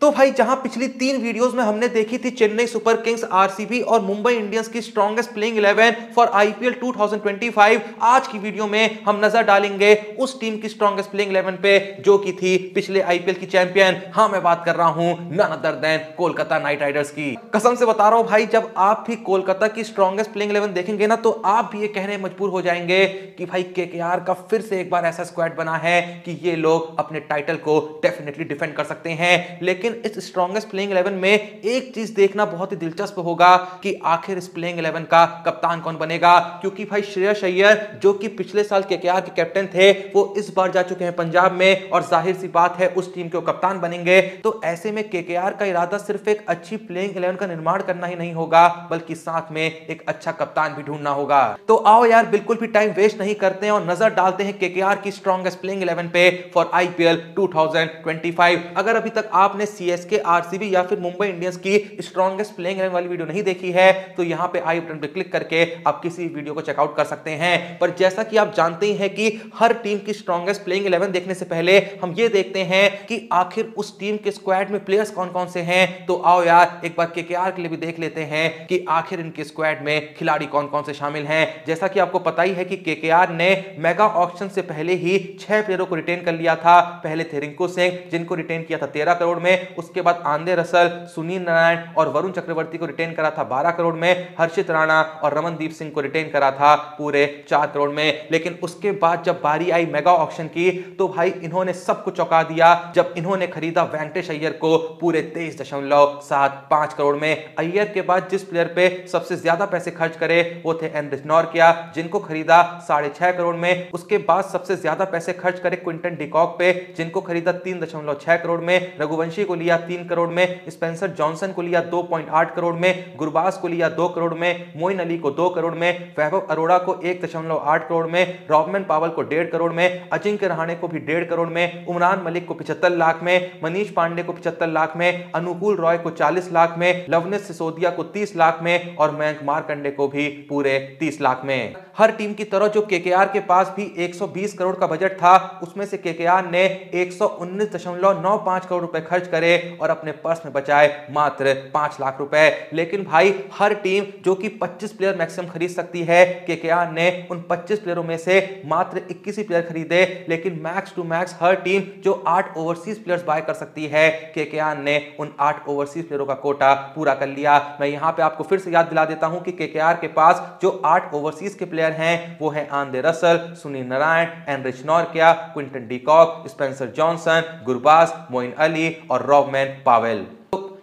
तो भाई जहां पिछली 3 वीडियोस में हमने देखी थी चेन्नई सुपर किंग्स, आरसीबी और मुंबई इंडियंस की स्ट्रॉन्गेस्ट प्लेइंग 11 फॉर आईपीएल 2025, आज की वीडियो में हम नजर डालेंगे उस टीम की स्ट्रॉन्गेस्ट प्लेइंग 11 पे जो की थी पिछले आईपीएल की चैंपियन। हाँ, मैं बात कर रहा हूं none other than Kolkata knight riders की। कसम से बता रहा हूं भाई, जब आप भी कोलकाता की स्ट्रॉन्गेस्ट प्लेइंग 11 देखेंगे ना तो आप भी ये कहने मजबूर हो जाएंगे कि भाई केकेआर का फिर से एक बार ऐसा स्क्वाड बना है कि ये लोग अपने टाइटल को डेफिनेटली डिफेंड कर सकते हैं। लेकिन इस स्ट्रॉन्गेस्ट प्लेइंग 11 में एक चीज देखना बहुत ही दिलचस्प होगा कि आखिर इस प्लेइंग 11 का कप्तान कौन बनेगा, क्योंकि भाई श्रेयस अय्यर जो कि पिछले साल केकेआर के कैप्टन थे वो इस बार जा चुके हैं पंजाब में और जाहिर सी बात है उस टीम के कप्तान बनेंगे। तो ऐसे में केकेआर का इरादा सिर्फ एक अच्छी प्लेइंग 11 का निर्माण करना ही नहीं होगा बल्कि साथ में एक अच्छा कप्तान भी ढूंढना होगा। तो आओ यार, बिल्कुल भी टाइम वेस्ट नहीं करते हैं और नजर डालते हैं केकेआर की स्ट्रॉन्गेस्ट प्लेइंग 11 पे फॉर आईपीएल 2025। अगर अभी तक आपने सीएसके, आरसीबी या फिर मुंबई इंडियंस की स्ट्रॉन्गेस्ट प्लेइंग 11 वाली वीडियो नहीं देखी है तो यहां पे आई बटन पे क्लिक करके आप किसी वीडियो को चेकआउट कर सकते हैं। पर जैसा कि आप जानते ही हैं कि हर टीम की स्ट्रॉन्गेस्ट प्लेइंग 11 देखने से पहले हम ये देखते हैं कि आखिर उस टीम के स्क्वाड में प्लेयर्स कौन-कौन से हैं। तो आओ यार, एक बार केकेआर के लिए भी देख लेते हैं कि आखिर इनके स्क्वाड में खिलाड़ी कौन-कौन से शामिल हैं। जैसा कि आपको पता ही है कि केकेआर ने मेगा ऑक्शन से पहले ही 6 प्लेयरों को रिटेन कर लिया था। पहले थे रिंकू सिंह जिनको रिटेन किया था 13 करोड़ में, उसके बाद आंद्रे रसल, सुनील नारायण और वरुण चक्रवर्ती को रिटेन करा था 12 करोड़ में, हर्षित राणा और रमनदीप सिंह को रिटेन करा था पूरे 4 करोड़ में। लेकिन उसके बाद जब बारी आई मेगा ऑक्शन की तो भाई इन्होंने सब कुछ चौंका दिया जब इन्होंने खरीदा वेंकटेश अय्यर को पूरे 23.75 करोड़ में। अय्यर के बाद जिस प्लेयर पे सबसे ज्यादा पैसे खर्च करे वो थे एंड्रिस नॉर्किया जिनको खरीदा 6.5 करोड़ में। उसके बाद सबसे ज्यादा पैसे खर्च करे क्विंटन डे कॉक पे जिनको खरीदा 3.6 करोड़ में। रघुवंशी को लिया 3 करोड़ में, स्पेंसर जॉनसन को लिया 2.8 करोड़ में, गुरबाज को लिया 2 करोड़ में, मोइन अली को 2 करोड़ में, वैभव अरोड़ा को 1.8 करोड़ में, रॉबमैन पावल को 1.5 करोड़ में, अजिंक्य रहाणे को भी 1.5 करोड़ में, उमरान मलिक को 75 लाख में, मनीष पांडे को 75 लाख में, अनुकूल रॉय को 40 लाख में, लवनेश सिसोदिया को 30 लाख में और मयंक मारकंडे को भी पूरे 30 लाख में। हर टीम की तरह जो केकेआर के पास भी 120 करोड़ का बजट था उसमें से केकेआर ने 119.95 करोड़ रुपए खर्च करे और अपने पर्स में बचाए मात्र 5 लाख रुपए। लेकिन भाई हर टीम जो कि 25 प्लेयर मैक्सिमम खरीद सकती है, केकेआर ने उन 25 प्लेयरों में से मात्र 21 ही प्लेयर खरीदे। लेकिन मैक्स टू मैक्स हर टीम जो 8 ओवरसीज प्लेयर्स बाय कर सकती है, केकेआर ने उन 8 ओवरसीज प्लेयरों का कोटा पूरा कर लिया। मैं यहां पे आपको फिर से याद दिला देता हूं कि केकेआर के पास जो 8 ओवरसीज के प्लेयर हैं वो हैं Andre Russell, Sunil Narine, Anrich Nortje, Quinton de Kock, Spencer Johnson, Gurbaz, Moin Ali और रॉबमैन पावेल।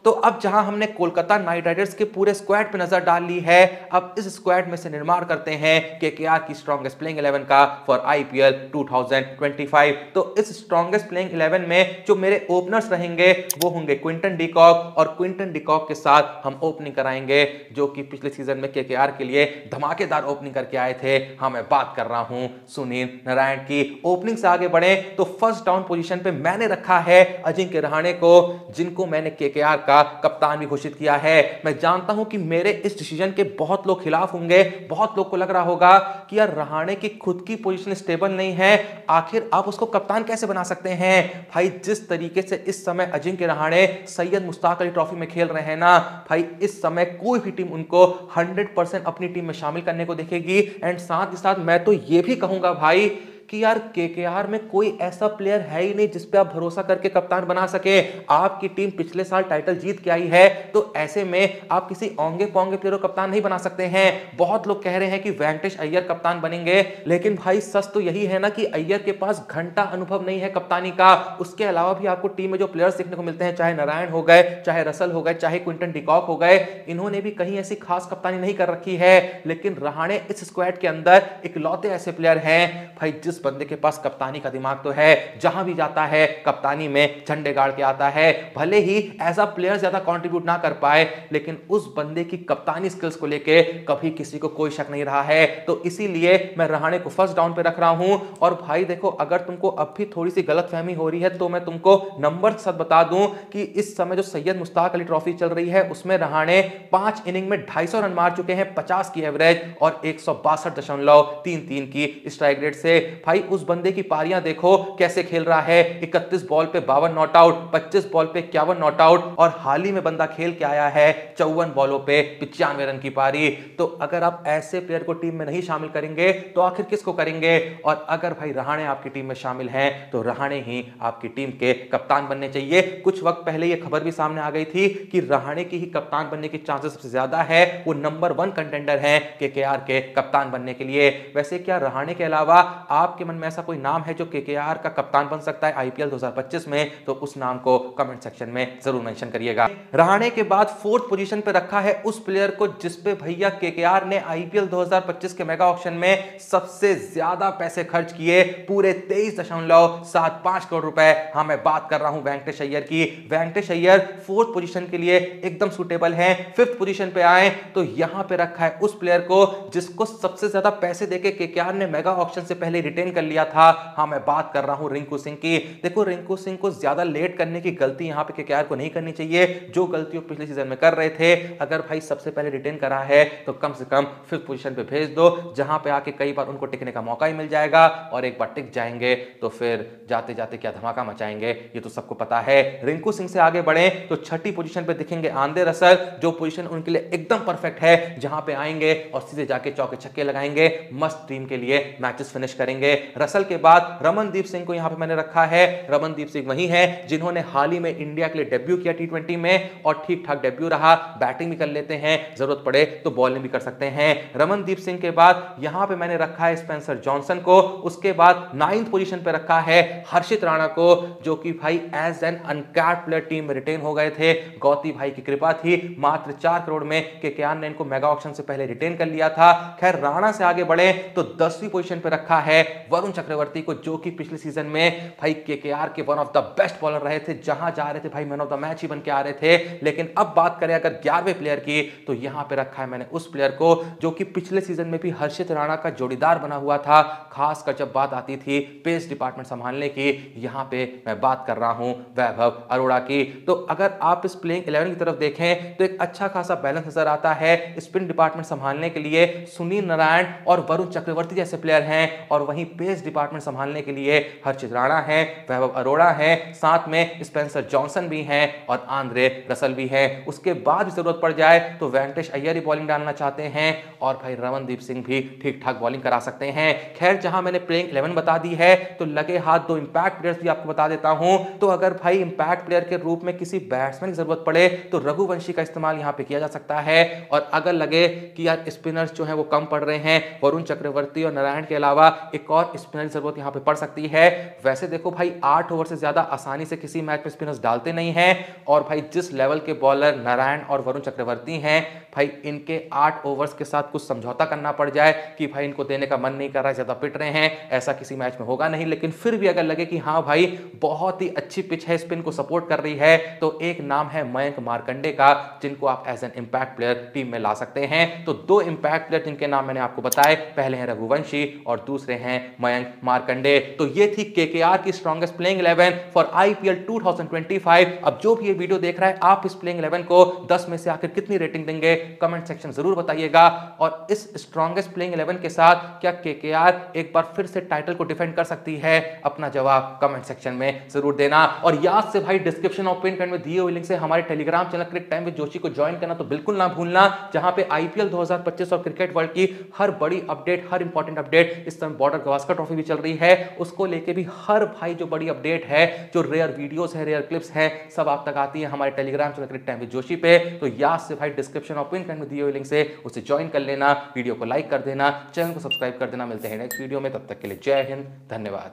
तो अब जहां हमने कोलकाता नाइट राइडर्स के पूरे स्क्वाड पे नजर डाल ली है, अब इस स्क्वाड में से निर्माण करते हैं केकेआर की स्ट्रॉन्गेस्ट प्लेइंग 11 का फॉर आईपीएल 2025। तो इस स्ट्रॉन्गेस्ट प्लेइंग 11 में जो मेरे ओपनर्स रहेंगे वो होंगे क्विंटन डी कॉक और क्विंटन डी कॉक के साथ हम ओपनिंग कराएंगे जो कि पिछले सीजन में केकेआर के लिए धमाकेदार ओपनिंग करके आए थे। हाँ, मैं बात कर रहा हूं सुनील नारायण की। ओपनिंग से आगे बढ़े तो फर्स्ट डाउन पोजिशन पे मैंने रखा है अजिंक्य रहाणे को, जिनको मैंने केकेआर का कप्तान भी घोषित किया है। मैं जानता हूं कि मेरे इस डिसीजन के बहुत लोग खिलाफ होंगे, बहुत लोग को लग रहा होगा कि यार रहाणे की खुद की पोजीशन स्टेबल नहीं है, आखिर आप उसको कप्तान कैसे बना सकते हैं। भाई जिस तरीके से इस समय अजिंक्य रहाणे सैयद मुश्ताक अली ट्रॉफी में खेल रहे हैं ना भाई, इस समय कोई भी टीम उनको 100% अपनी टीम में शामिल करने को देखेगी। एंड साथ ही साथ मैं तो यह भी कहूंगा भाई कि यार केकेआर में कोई ऐसा प्लेयर है ही नहीं जिस पे आप भरोसा करके कप्तान बना सके। आपकी टीम पिछले साल टाइटल जीत के आई है तो ऐसे में आप किसी औंगे पौंगे प्लेयर को कप्तान नहीं बना सकते हैं। बहुत लोग कह रहे हैं कि वेंकटेश अय्यर कप्तान बनेंगे, लेकिन भाई सच तो यही है ना कि अय्यर के पास घंटा अनुभव नहीं है कप्तानी का। उसके अलावा भी आपको टीम में जो प्लेयर्स देखने को मिलते हैं, चाहे नारायण हो गए, चाहे रसल हो गए, चाहे क्विंटन डी कॉक हो गए, इन्होंने भी कहीं ऐसी खास कप्तानी नहीं कर रखी है। लेकिन रहाणे इस स्क्वाड के अंदर इकलौते ऐसे प्लेयर हैं भाई जिस बंदे के पास कप्तानी का दिमाग तो है, जहां भी जाता है कप्तानी में झंडे गाड़ के आता है, भले ही एज अ प्लेयर ज्यादा कंट्रीब्यूट ना कर पाए लेकिन उस बंदे की कप्तानी स्किल्स को लेके कभी किसी को कोई शक नहीं रहा है। तो इसीलिए मैं रहाणे को फर्स्ट डाउन पे रख रहा हूं। और भाई देखो, अगर तुमको अब भी थोड़ी सी गलतफहमी हो रही है तो मैं तुमको नंबर के साथ बता दूं कि इस समय जो सैयद मुश्ताक अली ट्रॉफी चल रही है उसमें रहाणे 5 इनिंग में 250 रन मार चुके हैं 50 की एवरेज और 162.33 की स्ट्राइक रेट से। भाई उस बंदे की पारियां देखो कैसे खेल रहा है, 31 बॉल पे 52 नॉट आउट, 25 बॉल पे 51 नॉट आउट, और हाल ही में बंदा खेल के आया है 54 बॉलों पे 95 रन की पारी। तो अगर आप ऐसे प्लेयर को टीम में नहीं शामिल करेंगे तो आखिर किसको करेंगे? और अगर भाई रहाणे आपकी टीम में शामिल हैं तो रहाणे ही आपकी टीम के कप्तान बनने चाहिए। कुछ वक्त पहले यह खबर भी सामने आ गई थी कि रहाणे की ही कप्तान बनने के चांसेस सबसे ज्यादा है, वो नंबर 1 कंटेंडर हैं केकेआर के कप्तान बनने के लिए। वैसे क्या रहाणे के अलावा आपके मन में ऐसा कोई नाम है जो केकेआर का कप्तान बन सकता है आईपीएल 2025 में? तो उस नाम को कमेंट सेक्शन में जरूर मेंशन करिएगा। रहाणे के बाद 4th पोजीशन पे रखा है उस प्लेयर को जिस पे भैया केकेआर ने आईपीएल 2025 के मेगा ऑक्शन में सबसे ज्यादा पैसे खर्च किए, पूरे 23.75 करोड़ रुपए। हाँ, मैं बात कर रहा हूं वेंकटेश अय्यर की। वेंकटेश अय्यर 4th पोजीशन के लिए एकदम सुटेबल हैं। 5th पोजीशन पे आए तो यहां पे रखा है उस प्लेयर को जिसको सबसे ज्यादा पैसे देके केकेआर ने मेगा ऑक्शन से पहले रिटेन कर लिया था। हाँ, मैं बात कर रहा हूं रिंकू सिंह की। देखो, रिंकू सिंह को ज्यादा लेट करने की गलती यहां पे केकेआर को नहीं करनी चाहिए जो गलती वो पिछले सीजन में कर रहे थे। अगर भाई सबसे पहले रिटेन करा है तो कम से कम 5th पोजीशन पे भेज दो, जहां पे आके कई बार उनको टिकने का मौका ही मिल जाएगा, और एक बार टिक जाएंगे तो फिर जाते जाते क्या धमाका मचाएंगे, ये तो सबको पता है। रिंकू सिंह से आगे बढ़े तो 6ठी पोजीशन पे दिखेंगे आंद्रे रसल, जो पोजीशन उनके लिए एकदम परफेक्ट है, जहां पे आएंगे और सीधे जाके चौके छक्के लगाएंगे, मस्त टीम के लिए मैचेस फिनिश करेंगे। रसल के बाद रमनदीप सिंह को यहां पे मैंने रखा है। रमनदीप सिंह वही है जिन्होंने हाल ही में इंडिया के लिए डेब्यू किया T20 में, और ठीक ठाक डेब्यू रहा, बैटिंग भी कर लेते हैं, जरूरत पड़े तो बॉलिंग भी कर सकते हैं। रमनदीप सिंह के बाद यहां पे मैंने रखा है स्पेंसर जॉनसन को। उसके बाद 9th पोजीशन पे रखा है हर्षित राणा को, जो कि भाई as an uncapped player team में रिटेन हो गए थे, गौती भाई की कृपा थी, मात्र 4 करोड़ में केकेआर ने इनको मेगा ऑक्शन से पहले रिटेन कर लिया था। खैर, राणा से आगे बढ़े तो 10वीं पोजीशन पे रखा है वरुण चक्रवर्ती को, जो कि पिछले सीजन में भाई केकेआर के one of the best bowler रहे थे, जहां जा रहे थे भाई मैन ऑफ द मैच ही बन के आ रहे थे। लेकिन अब बात करें अगर 11वें प्लेयर की तो यहां पे रखा है मैंने उस प्लेयर को जो कि पिछले सीजन में भी हर्षित राणा का जोड़ीदार बना हुआ था, खासकर जब बात आती थी पेस डिपार्टमेंट संभालने की। यहां पे मैं बात कर रहा हूं वैभव अरोड़ा की। तो अगर आप इस प्लेइंग 11 की तरफ देखें तो एक अच्छा खासा बैलेंस नजर आता है। स्पिन डिपार्टमेंट संभालने के लिए सुनील नारायण और वरुण चक्रवर्ती जैसे प्लेयर हैं, और वहीं पेस डिपार्टमेंट संभालने के लिए हर्षित राणा है, वैभव अरोड़ा है, साथ में स्पेंसर जॉनसन भी हैं और आंद्रे रसल भी हैं। उसके बाद जरूरत पड़ जाए तो वेंकटेश अय्यर ही बॉलिंग डालना चाहते हैं, और भाई रमनदीप सिंह भी ठीक ठाक बॉलिंग करा सकते हैं। खैर, जहां मैंने प्लेइंग 11 बता दी है तो लगे हाथ 2 इंपैक्ट प्लेयर्स भी आपको बता देता हूं। तो अगर भाई इंपैक्ट प्लेयर के रूप में किसी बैट्समैन की जरूरत पड़े तो रघुवंशी का इस्तेमाल यहां पे किया जा सकता है, और अगर लगे कि यार स्पिनर्स जो है वो कम पड़ रहे हैं, वरुण चक्रवर्ती और नारायण के अलावा एक और स्पिनर की जरूरत यहां पे पड़ सकती है। वैसे देखो भाई 8 ओवर से ज्यादा आसानी से किसी मैच में स्पिनर्स डालते नहीं है, और भाई जिस लेवल के बॉलर नारायण और वरुण चक्रवर्ती हैं, भाई इनके 8 ओवर्स के साथ कुछ समझौता करना पड़ जाए कि भाई इनको देने का मन नहीं कर रहा है, ज्यादा पिट रहे हैं, ऐसा किसी मैच में होगा नहीं। लेकिन फिर भी अगर लगे कि हाँ भाई बहुत ही अच्छी पिच है, स्पिन को सपोर्ट कर रही है, तो एक नाम है मयंक मार्कंडे का, जिनको आप as an impact player team में ला सकते हैं। तो 2 इंपैक्ट प्लेयर जिनके नाम मैंने आपको बताए, पहले हैं रघुवंशी और दूसरे हैं मयंक मार्कंडे। तो ये थी केकेआर की स्ट्रॉन्गेस्ट प्लेइंग 11 फॉर आईपीएल 2025। अब जो भी ये वीडियो देख रहा है, आप इस प्लेइंग 11 को 10 में से आखिर कितनी रेटिंग देंगे, कमेंट सेक्शन जरूर बताइएगा। और इस स्ट्रॉन्गेस्ट प्लेइंग 11 के साथ क्या केकेआर एक बार फिर से टाइटल को डिफेंड कर सकती है? अपना जवाब कमेंट सेक्शन में जरूर देना। और याद से भाई डिस्क्रिप्शन और पिन कमेंट में दिए हुए लिंक से हमारे telegram channel cricket time with Joshi को ज्वाइन करना तो बिल्कुल ना भूलना, जहां पे आईपीएल 2025 और क्रिकेट वर्ल्ड की हर बड़ी अपडेट, हर इंपॉर्टेंट अपडेट, इस समय बॉर्डर गावस्कर ट्रॉफी भी चल रही है, उसको लेके भी हर भाई जो बड़ी अपडेट है, जो रेयर वीडियोस है, रेयर क्लिप्स हैं, सब आप तक आती है हमारे telegram channel cricket time with Joshi पे। तो याद से भाई डिस्क्रिप्शन और पिन कमेंट में दिए हुए लिंक से उसे ज्वाइन कर लेना, वीडियो को लाइक कर देना, चैनल को सब्सक्राइब कर देना। मिलते हैं नेक्स्ट वीडियो में, तब तक के लिए जय हिंद, धन्यवाद।